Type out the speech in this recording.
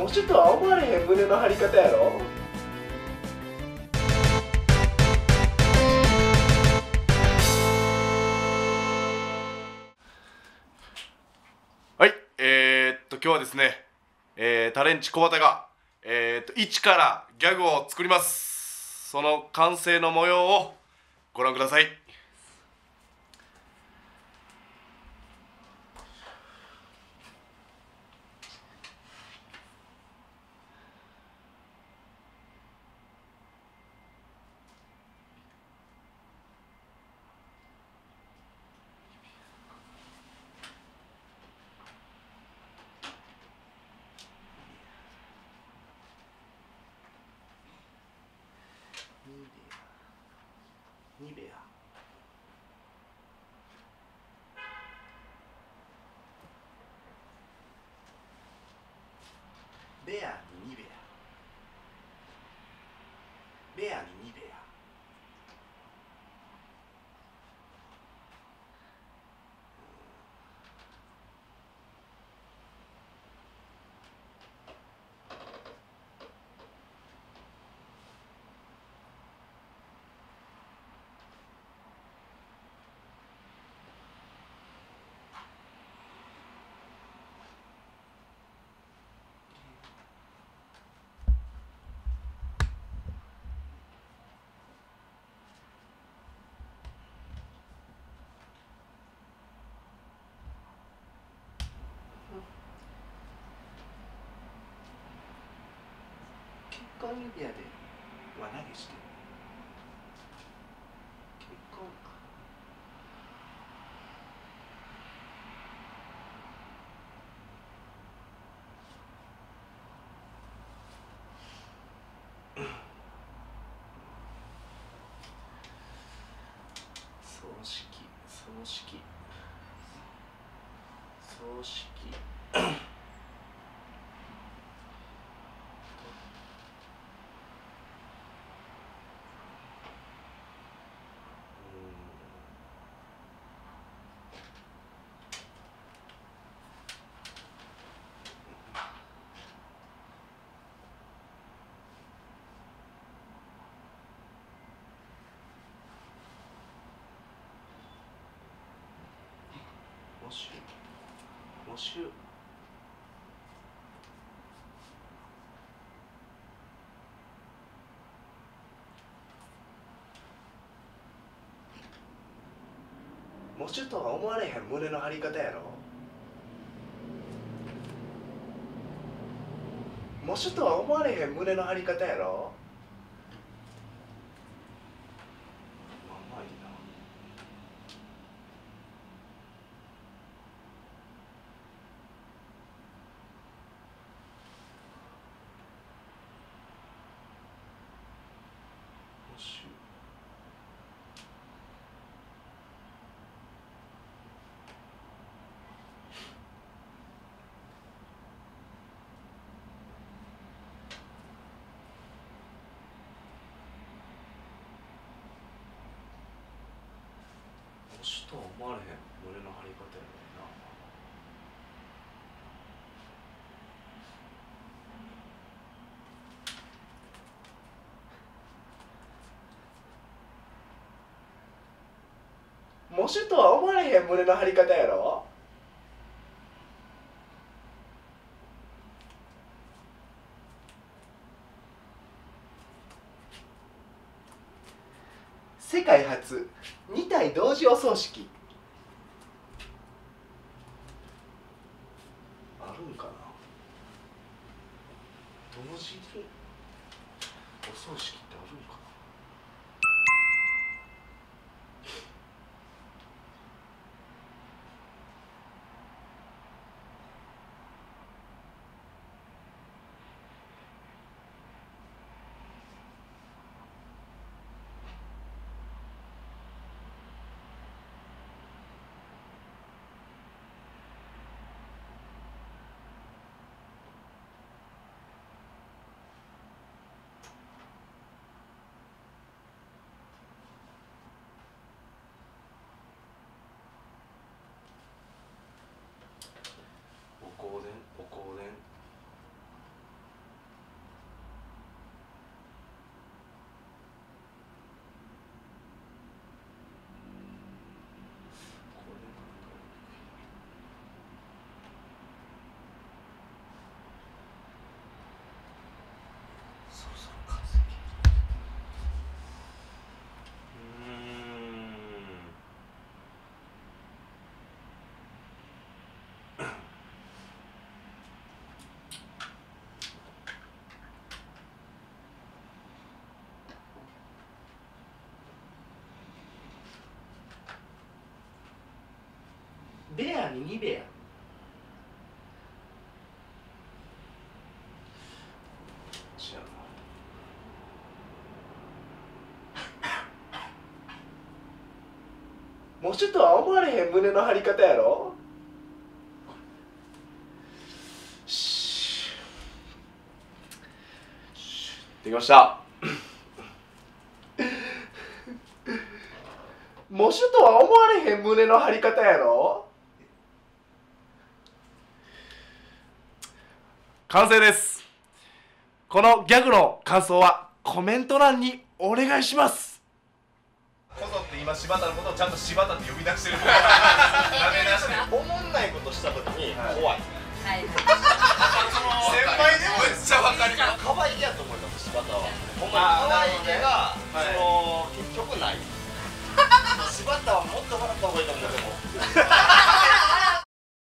もうちょっとは思われへん胸の張り方やろ。はい、今日はですね、タレンチ小畑が一からギャグを作ります。その完成の模様をご覧ください。ニベア。ベアにニベア。ベアにニベア。結婚指輪で輪投げして結婚か。葬式葬式葬式募集募集とは思われへん胸の張り方やろ。募集とは思われへん胸の張り方やろ。年とは思われへん胸の張り方やねんな。模試とは思われへん胸の張り方やろ。世界初2体同時お葬式あるんかな。同時にお葬式ってあるんかな。ベアにニベア。じゃあもうちょっとは思われへん胸の張り方やろ。できました。喪主とは思われへん胸の張り方やろ。完成です。このギャグの感想はコメント欄にお願いします。こぞって今柴田のことをちゃんと柴田って呼び出してるおもんないことした時に怖い、はい、先輩でもめっちゃ分かるからかわいいやと思うかも。柴田はほんま可愛いけが、はい、その結局ない。柴田はもっと笑った方がいいと思うけども。